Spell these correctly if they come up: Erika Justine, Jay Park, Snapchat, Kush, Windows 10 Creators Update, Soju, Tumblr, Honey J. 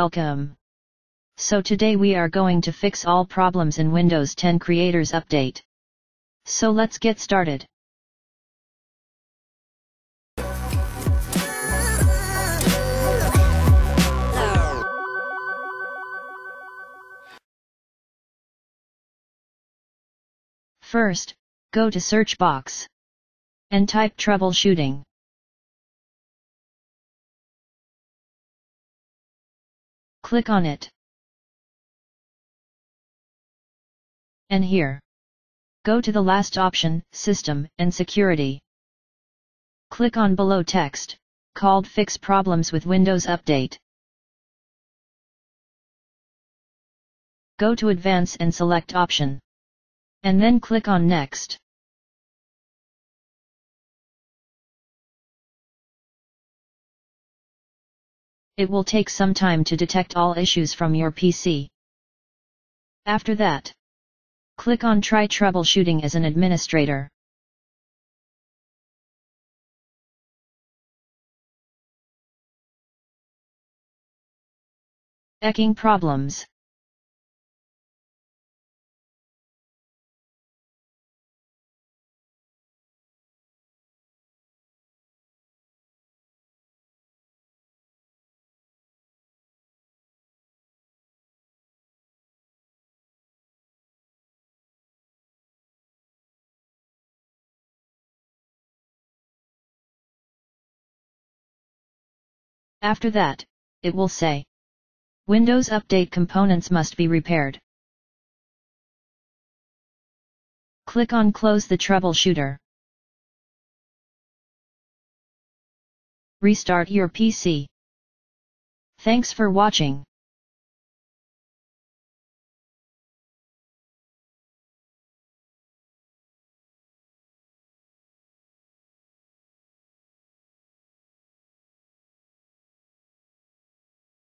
Welcome. So today we are going to fix all problems in Windows 10 Creators Update. So let's get started. First, go to search box and type troubleshooting. Click on it. And here, go to the last option, System and Security. Click on below text, called Fix Problems with Windows Update. Go to Advance and select option. And then click on Next. It will take some time to detect all issues from your PC. After that, click on Try Troubleshooting as an administrator. Checking problems. After that, it will say, Windows Update components must be repaired. Click on Close the troubleshooter. Restart your PC. Thanks for watching.